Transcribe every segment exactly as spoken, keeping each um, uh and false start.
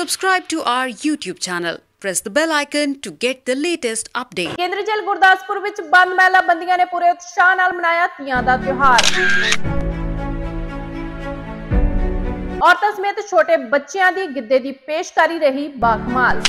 Subscribe to our YouTube channel. Press the bell icon to get the latest update. केंद्रीय jail Gurdaspur विच बंद महिला बंदियां ने पूरे उत्साह नाल मनाया तियां दा त्योहार। औरतां समेत छोटे बच्चियां दी गिद्दे दी पेशकारी रही बाकमाल।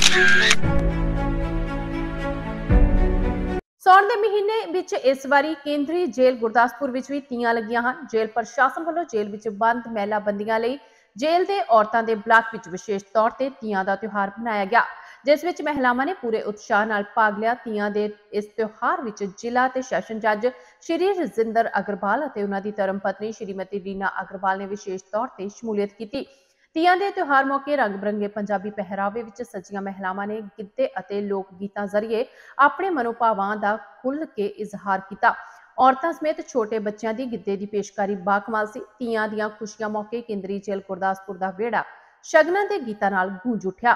सौण दे महीने विच इस वारी केंद्रीय जेल गुरदासपुर विच भी तियां लगियां हन। जेल प्रशासन वल्लों जेल विच बंद महिला बंदियां लई जेल दे औरतां दे ब्लॉक विच विशेष तौर ते तियां दा त्योहार मनाया गया, जिस विच महिलावां ने पूरे उत्साह नाल भाग लिया। तियां दे इस त्योहार विच जिला ते सैशन जज श्री रजिंदर अग्रवाल अते उन्हां दी धर्मपत्नी श्रीमती रीना अग्रवाल ने विशेष तौर ते शमूलियत कीती। तियां दे त्योहार मौके रंग बिरंगे पंजाबी पहरावे विच सजियां महिलावां ने गिद्दे अते लोक गीतां जरिए अपने मनोभावां दा खुल के इजहार कीता। औरतां समेत छोटे बच्चियां दी गिद्दे दी पेशकारी बाकमाल सी। तियां दियां खुशियां मौके केंद्रीय जेल गुरदासपुर दा वेड़ा शगनां दे गीतां नाल गूंज उठिया।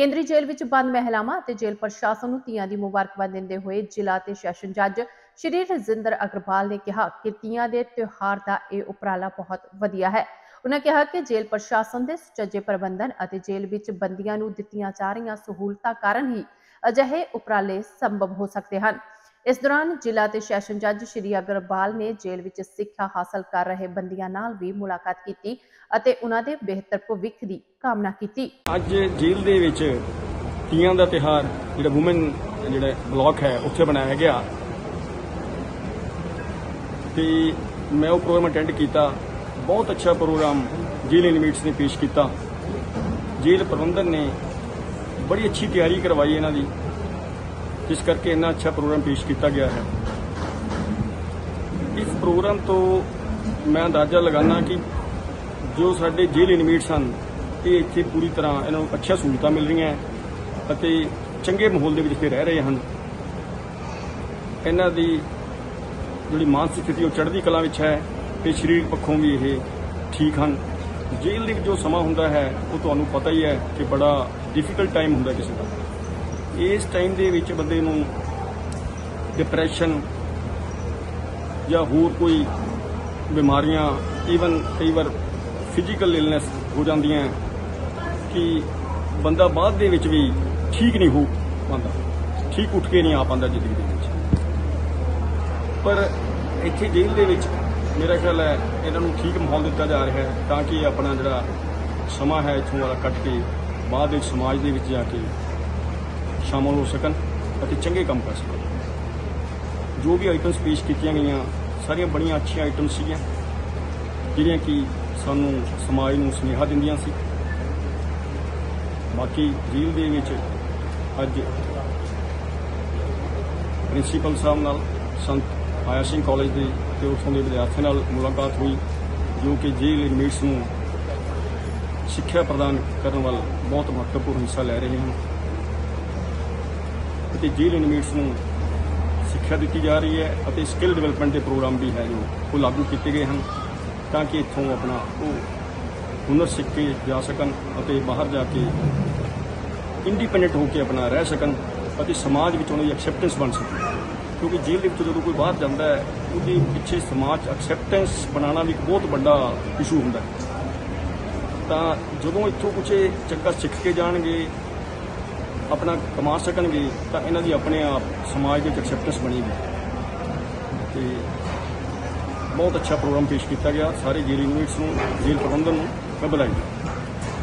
केंद्रीय जेल विच बंद महिलावां ते जेल प्रशासन नूं तियां दी मुबारकबाद दिंदे होए जिला ते सैशन जज श्री रजिंदर अग्रवाल ने कहा कि तियां दे त्योहार दा इह उपराला बहुत वधिया है। उन्हां कहा कि जेल प्रशासन दे सुचज्जे प्रबंधन अते जेल विच बंदियां नूं दित्तियां जा रहियां सहूलतां कारण ही अजिहे उपराले संभव हो सकदे हन। इस दौरान जिला ते सैशन जज श्री अग्रवाल ने जेल विच सिक्ख्या हासल कर रहे बंदियां नाल भी मुलाकात कीती ਅਤੇ ਉਹਨਾਂ ਦੇ ਬਿਹਤਰ ਭਵਿੱਖ ਦੀ ਕਾਮਨਾ ਕੀਤੀ। ਅੱਜ ਜੇਲ੍ਹ ਦੇ ਵਿੱਚ ਤੀਆਂ ਦਾ ਤਿਹਾਰ ਜਿਹੜਾ ਔਮਨ ਜਿਹੜਾ ਬਲਾਕ ਹੈ ਉੱਥੇ ਬਣਾਇਆ ਗਿਆ ਤੇ ਮੈਂ ਉਹ ਪ੍ਰੋਗਰਾਮ ਅਟੈਂਡ ਕੀਤਾ। ਬਹੁਤ ਅੱਛਾ ਪ੍ਰੋਗਰਾਮ ਜੇਲ੍ਹ ਇਨਮੇਟਸ ਨੇ ਪੇਸ਼ ਕੀਤਾ। ਜੇਲ੍ਹ ਪ੍ਰਬੰਧਨ ਨੇ ਬੜੀ ਅੱਛੀ ਤਿਆਰੀ ਕਰਵਾਈ ਇਹਨਾਂ ਦੀ, ਜਿਸ ਕਰਕੇ ਇੰਨਾ ਅੱਛਾ ਪ੍ਰੋਗਰਾਮ ਪੇਸ਼ ਕੀਤਾ ਗਿਆ ਹੈ। ਇਸ ਪ੍ਰੋਗਰਾਮ ਤੋਂ ਮੈਂ ਅੰਦਾਜ਼ਾ ਲਗਾਉਣਾ ਕਿ जो साढ़े जेल इनमेट्स हैं ये इतने पूरी तरह इन्हों अच्छा सहूलत मिल रही हैं, चंगे माहौल के रह रहे हैं। इन्हों की जी मानसिक स्थिति चढ़ती कला में है तो शरीर पक्षों भी ये ठीक हैं। जेल में जो समा होंगे है वो तो पता ही है कि बड़ा डिफिकल्ट टाइम होंगे किसी का। इस टाइम के बंदे नूं डिप्रैशन या होर कोई बीमारियां ईवन कई बार फिजिकल इलनेस हो जाती है कि बंदा बाद दे विच भी ठीक नहीं हो पाता, ठीक उठ के नहीं आ पाता जिंदगी दे विच। पर इत्थे जेल दे विच मेरा ख्याल है इन्हां नूं ठीक माहौल दिता जा रहा है ताकि अपना जिहड़ा समा है इत्थों वाला कट के बाद विच समाज दे विच जाके शामिल हो सकन अते चंगे काम कर सकन। जो भी आइटम्स पेश कीतियां गईयां सारियां बड़ियां अच्छियां आइटम्स सीगियां जिहड़ियां कि सानू समाज नूं सुनेहा दिंदियां सी। बाकी जेल दे विच अज प्रिंसीपल साहब नाल संत आया सिंह कॉलेज के ते उत्थों दे विद्यार्थियों नाल मुलाकात हुई जो कि जेल इनमेट्स नूं सिक्ख्या प्रदान करन वाल बहुत महत्वपूर्ण हिस्सा लै रहे हैं ते जेल इनमेट्स नूं सिक्ख्या दी जा रही है और स्किल डिवेलपमेंट के प्रोग्राम भी है जो वो लागू किए गए हैं ताकि इत्थों अपना वो हुनर सीख के जा सकन और बाहर जाके इंडिपेंडेंट होकर अपना रह सकन और समाज में उन्होंने एक्सैप्टेंस बन सके। क्योंकि जेल में जो कोई बाहर जाता है उसके पिछे समाज एक्सैप्टेंस बनाना भी एक बहुत बड़ा इशू होता है। तो जो इत्थों कुछ चंगा सीख के जाएंगे अपना कमा सकनगे तो इन्हों की अपने आप समाज में एक्सैप्टेंस बनेगी। बहुत अच्छा प्रोग्राम पेश किया गया। सारे जेल यूनिट्स को जेल प्रबंधन को मैं बधाई दें।